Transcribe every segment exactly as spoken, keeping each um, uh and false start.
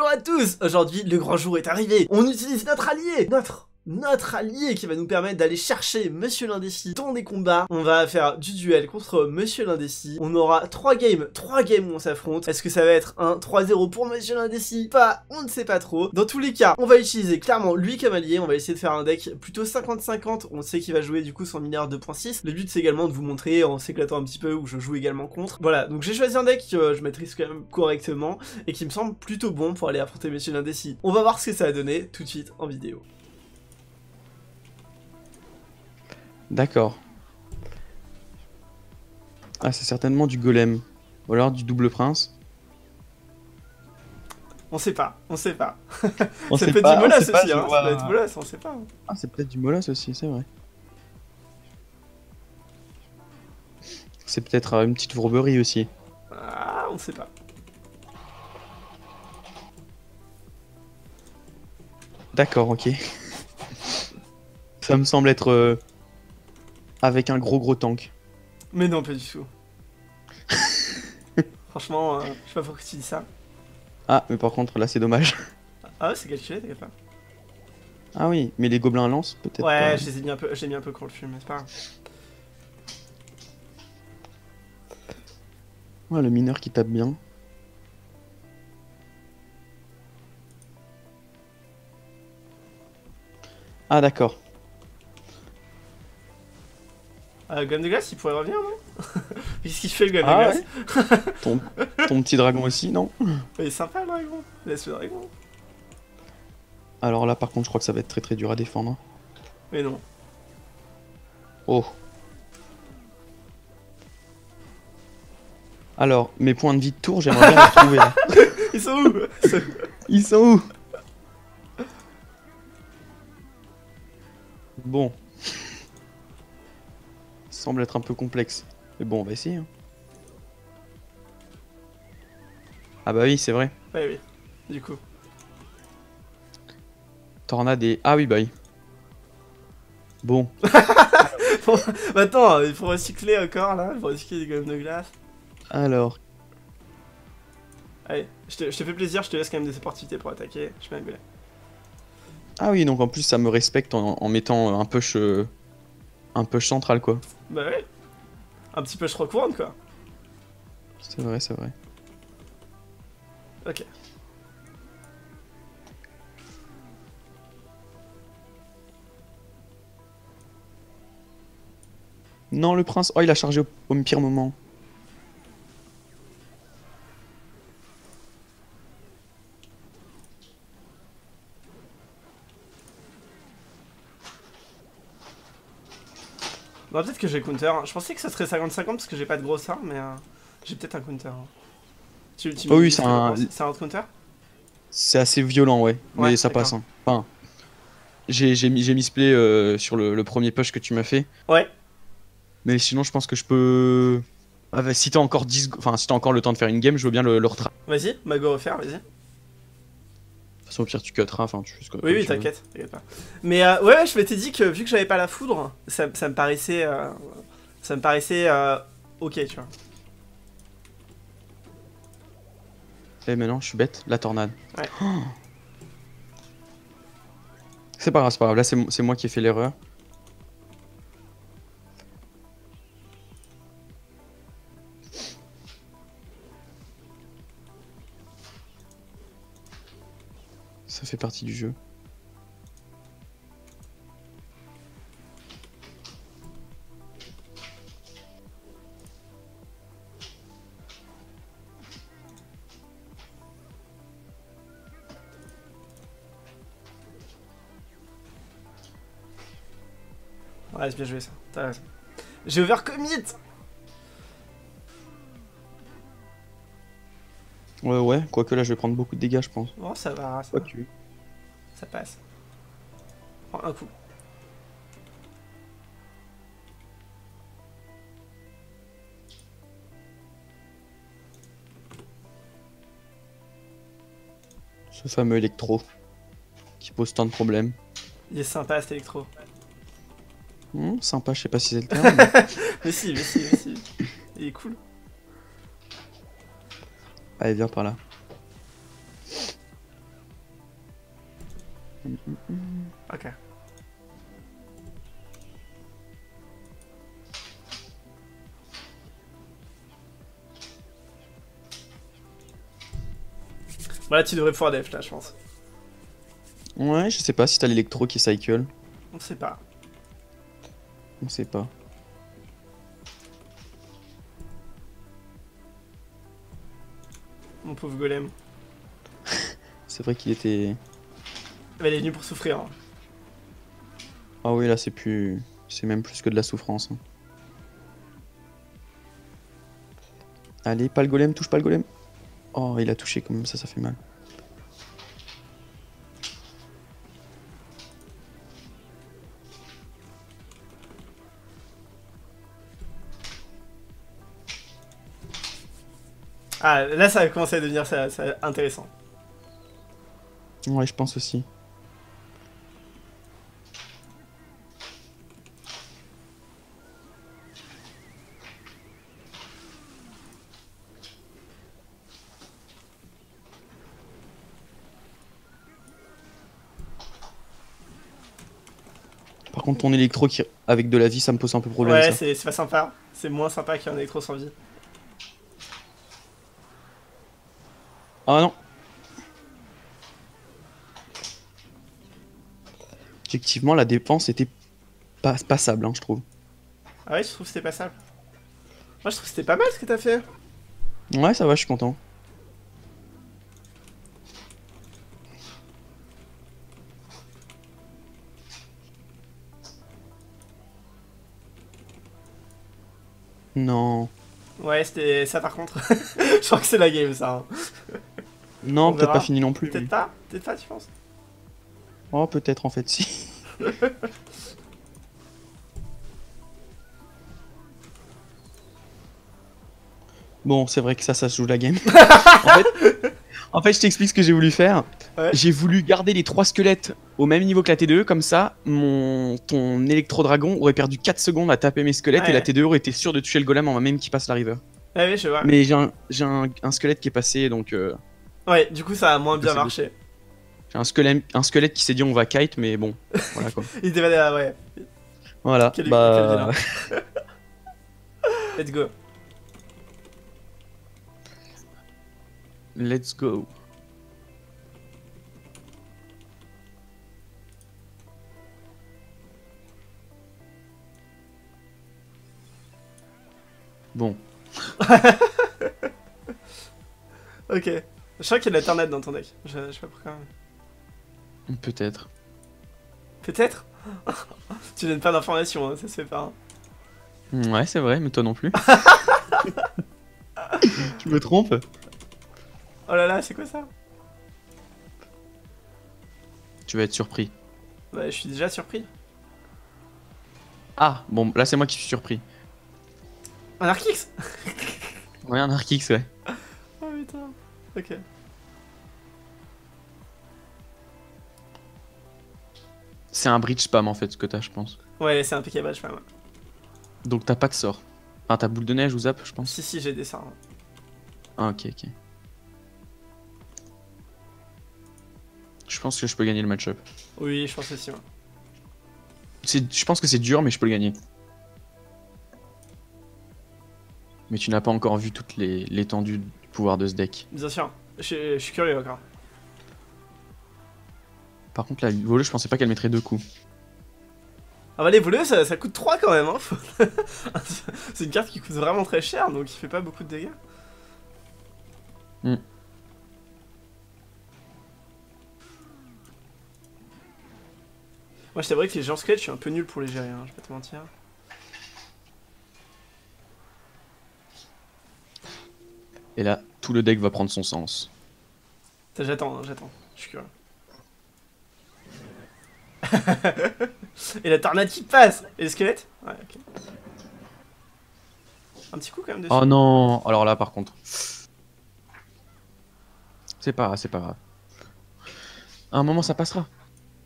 Bonjour à tous! Aujourd'hui, le grand jour est arrivé! On utilise notre allié! Notre... notre allié qui va nous permettre d'aller chercher Monsieur l'Indécis dans des combats. On va faire du duel contre Monsieur l'Indécis. On aura trois games, trois games où on s'affronte. Est-ce que ça va être un trois zéro pour Monsieur l'Indécis? Pas, on ne sait pas trop. Dans tous les cas, on va utiliser clairement lui comme allié. On va essayer de faire un deck plutôt cinquante cinquante. On sait qu'il va jouer du coup son mineur deux point six. Le but c'est également de vous montrer en s'éclatant un petit peu où je joue également contre. Voilà, donc j'ai choisi un deck que je maîtrise quand même correctement et qui me semble plutôt bon pour aller affronter Monsieur l'Indécis. On va voir ce que ça va donner tout de suite en vidéo. D'accord. Ah, c'est certainement du golem. Ou alors du double prince. On sait pas, on sait pas. C'est peut-être du molasse aussi, hein. Ça peut être molasse, on sait pas. Ah, c'est peut-être du molasse aussi, c'est vrai. C'est peut-être une petite fourberie aussi. Ah, on sait pas. D'accord, ok. Ça me semble être... Euh... avec un gros gros tank. Mais non, pas du tout. Franchement, euh, je sais pas pourquoi tu dis ça. Ah, mais par contre, là c'est dommage. Ah, c'est calculé, t'inquiète pas. Ah oui, mais les gobelins lancent peut-être. Ouais, j'ai mis un peu, j'ai mis un peu contre le film, mais c'est pas grave. Ouais, le mineur qui tape bien. Ah d'accord. Euh, gomme de glace, il pourrait revenir, non? Qu'est-ce qu'il fait, le gomme ah, de glace, ouais. ton, ton petit dragon aussi, non? Il est sympa, le dragon. Laisse le dragon. Alors là, par contre, je crois que ça va être très très dur à défendre. Mais non. Oh. Alors, mes points de vie de tour, j'aimerais bien les retrouver. Là. Ils sont où? Ils sont où? Bon. Semble être un peu complexe. Mais bon, on va essayer. Hein. Ah bah oui, c'est vrai. Oui, oui. Du coup. Tornade et... Ah oui, bah oui. Bon. Bon. Attends, il faut recycler encore, là. Il faut recycler des gommes de glace. Alors. Allez, je te, je te fais plaisir, je te laisse quand même des opportunités pour attaquer. Je suis mal. Ah oui, donc en plus, ça me respecte en, en mettant un peu... Che... un push central, quoi. Bah ouais. Un petit push recourante, quoi. C'est vrai, c'est vrai. Ok. Non, le prince... Oh, il a chargé au, au pire moment. Bah peut-être que j'ai counter, je pensais que ça serait cinquante cinquante parce que j'ai pas de grosse arme, mais euh, j'ai peut-être un counter. Tu, tu oh oui, c'est un... un autre counter. C'est assez violent, ouais, ouais mais ça passe. Hein. Enfin, j'ai mis misplay euh, sur le, le premier push que tu m'as fait. Ouais. Mais sinon, je pense que je peux... Ah, bah, si t'as encore, dix... enfin, si t'as encore le temps de faire une game, je veux bien le, le retraper. Vas-y, Mago refaire, vas-y. De toute façon, au pire, tu cutteras, enfin, tu fais ce que tu veux. Oui, oui, t'inquiète, t'inquiète pas. Mais euh, ouais, je m'étais dit que vu que j'avais pas la foudre, ça, ça me paraissait. Euh, ça me paraissait. Euh, ok, tu vois. Et maintenant, je suis bête, la tornade. Ouais. Oh, c'est pas grave, c'est pas grave, là, c'est moi qui ai fait l'erreur. Ça fait partie du jeu. Ouais, c'est bien joué ça. T'as raison. J'ai overcommit. Ouais, ouais, quoique là je vais prendre beaucoup de dégâts, je pense. Oh, ça va, ça va. Ça passe. Prends un coup. Ce fameux électro qui pose tant de problèmes. Il est sympa cet électro. Mmh, sympa, je sais pas si c'est le terme. Mais... mais si, mais si, mais si. Il est cool. Allez, viens par là. Okay. Voilà, tu devrais pouvoir def là, je pense. Ouais, je sais pas si t'as l'électro qui cycle. On sait pas. On sait pas. Mon pauvre golem. C'est vrai qu'il était... Elle est venue pour souffrir. Hein. Ah oui, là c'est plus... C'est même plus que de la souffrance. Hein. Allez, pas le golem, touche pas le golem. Oh, il a touché quand même, ça, ça fait mal. Ah, là ça a commencé à devenir ça, ça, intéressant. Ouais, je pense aussi. Par contre, ton électro qui... avec de la vie, ça me pose un peu problème. Ouais, c'est pas sympa. C'est moins sympa qu'un électro sans vie. Ah non. Effectivement, la dépense était pas passable, hein, je trouve. Ah ouais, je trouve que c'était passable. Moi, je trouve que c'était pas mal ce que t'as fait. Ouais, ça va, je suis content. Non. Ouais, c'était ça par contre. Je crois que c'est la game, ça. Non, peut-être pas fini non plus. Peut-être pas, peut-être pas, tu penses? Oh, peut-être en fait, si. Bon, c'est vrai que ça, ça se joue la game. En fait, en fait, je t'explique ce que j'ai voulu faire. Ouais. J'ai voulu garder les trois squelettes au même niveau que la T deux, comme ça, mon ton électro-dragon aurait perdu quatre secondes à taper mes squelettes, ouais, et la T deux aurait été sûre de toucher le golem en même qu'il passe la river. Ouais, oui, je vois. Mais j'ai un, un, un squelette qui est passé, donc... Euh... Ouais, du coup, ça a moins bien marché. Beau. Un squelette, un squelette qui s'est dit on va kite, mais bon, voilà quoi. Il était là, ouais. Voilà, quel bah... Quel Let's go. Let's go. Bon. Ok. Je crois qu'il y a de l'alternate dans ton deck. Je, je sais pas pourquoi. Peut-être. Peut-être. Tu donnes pas d'informations, hein, ça se fait pas. Hein. Ouais, c'est vrai, mais toi non plus. Tu me trompes. Oh là là, c'est quoi ça? Tu vas être surpris. Bah, je suis déjà surpris. Ah, bon, là c'est moi qui suis surpris. Un Arkix. Ouais, un Arkix, ouais. Oh putain, ok. C'est un bridge spam en fait ce que t'as, je pense. Ouais, c'est un pick-up spam. Ouais. Donc t'as pas de sort. Enfin, t'as boule de neige ou zap, je pense. Si, si, j'ai des sorts. Ah, ok, ok. Je pense que je peux gagner le match-up. Oui, je pense aussi. Ouais. Je pense que c'est dur, mais je peux le gagner. Mais tu n'as pas encore vu toute l'étendue du pouvoir de ce deck. Bien sûr, je, je suis curieux encore. Par contre, la voleuse, je pensais pas qu'elle mettrait deux coups. Ah bah les voleuses, ça, ça coûte trois quand même, hein. C'est une carte qui coûte vraiment très cher, donc il fait pas beaucoup de dégâts. Mm. Moi, c'est vrai que les gens squelets, je suis un peu nul pour les gérer, hein, je vais pas te mentir. Et là, tout le deck va prendre son sens. J'attends, hein, j'attends, je suis curieux. Et la tornade qui passe. Et le squelette. Ouais, ok. Un petit coup quand même dessus. Oh non. Alors là par contre, c'est pas, c'est pas grave. À un moment ça passera.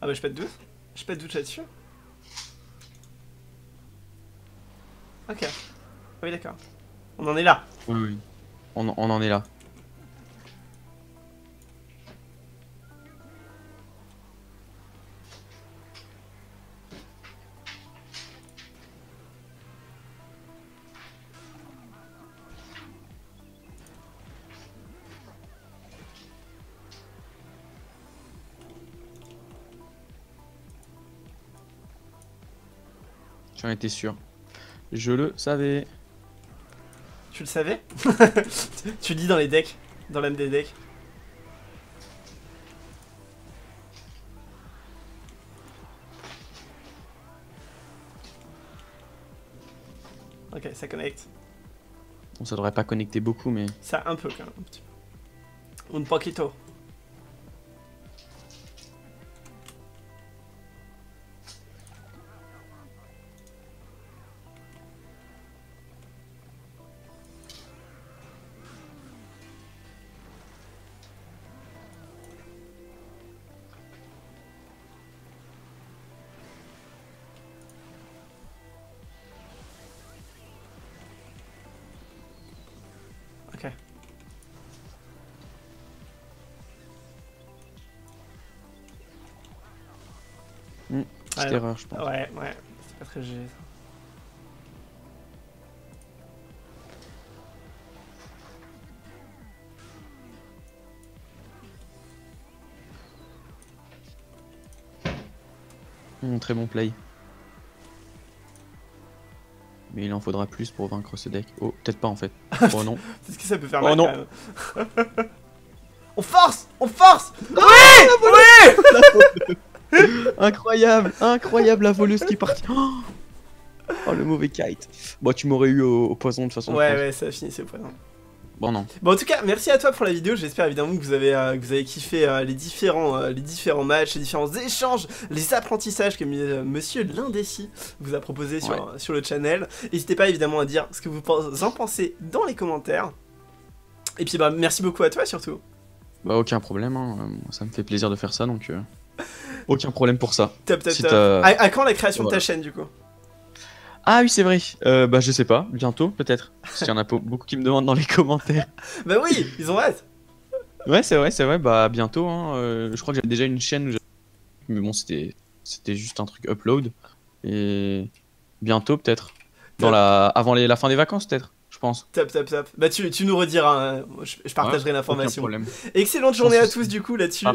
Ah bah j'ai pas de doute. J'ai pas de doute là-dessus. Ok. Oui d'accord. On en est là. Oui oui. On, on en est là. J'en étais sûr. Je le savais. Tu le savais? Tu dis dans les decks, dans l'âme des decks. Ok, ça connecte. Bon, ça devrait pas connecter beaucoup, mais... Ça, un peu, quand même. Un petit peu. Un poquito. Petite ouais, erreur, je pense. Ouais, ouais, c'est pas très gêné ça. Mmh, très bon play. Mais il en faudra plus pour vaincre ce deck. Oh, peut-être pas en fait. Oh non. Est-ce que ça peut faire mal? Oh non. On force! On force! Oui! Oui! Incroyable, incroyable la voleuse qui est partie. Oh, oh le mauvais kite. Bon, tu m'aurais eu au, au poison de toute façon. Ouais, ouais, ça finissait au poison. Bon, non. Bon, en tout cas, merci à toi pour la vidéo. J'espère évidemment que vous avez, euh, que vous avez kiffé euh, les, différents, euh, les différents matchs, les différents échanges, les apprentissages que euh, Monsieur l'Indécis vous a proposé sur, ouais. euh, sur le channel. N'hésitez pas évidemment à dire ce que vous en pensez dans les commentaires. Et puis, bah, merci beaucoup à toi surtout. Bah, aucun problème. Hein. Ça me fait plaisir de faire ça donc. Euh... Aucun problème pour ça. Top, top, si top. À, à quand la création voilà. de ta chaîne du coup? Ah oui c'est vrai, euh, bah je sais pas, bientôt peut-être. Parce qu'il y en a beaucoup qui me demandent dans les commentaires. Bah oui, ils ont hâte. Ouais c'est vrai, c'est vrai, bah bientôt hein. euh, Je crois que j'avais déjà une chaîne où mais bon c'était juste un truc upload. Et bientôt peut-être, la... avant les... la fin des vacances peut-être. Je pense. Top, top, top. Bah tu, tu nous rediras, hein. je, je partagerai ouais, l'information. Excellente journée à tous du coup là-dessus.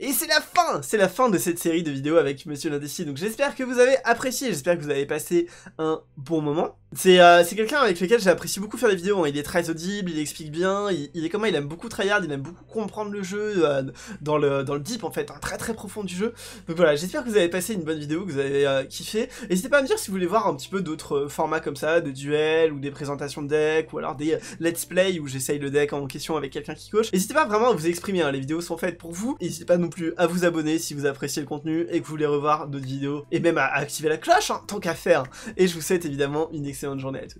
Et c'est la fin, c'est la fin de cette série de vidéos avec Monsieur l'Indécis. Donc j'espère que vous avez apprécié, j'espère que vous avez passé un bon moment. C'est euh, quelqu'un avec lequel j'apprécie beaucoup faire des vidéos, hein. Il est très audible, il explique bien, il, il est comment, il aime beaucoup tryhard, il aime beaucoup comprendre le jeu euh, dans, le, dans le deep en fait, hein, très très profond du jeu. Donc voilà, j'espère que vous avez passé une bonne vidéo, que vous avez euh, kiffé. N'hésitez pas à me dire si vous voulez voir un petit peu d'autres formats comme ça, de duels ou des présentations de deck, ou alors des euh, let's play où j'essaye le deck en question avec quelqu'un qui coach. N'hésitez pas vraiment à vous exprimer, hein. Les vidéos sont faites pour vous, n'hésitez pas non plus à vous abonner si vous appréciez le contenu et que vous voulez revoir d'autres vidéos, et même à activer la cloche, hein, tant qu'à faire. Et je vous souhaite évidemment une excellente journée à tous.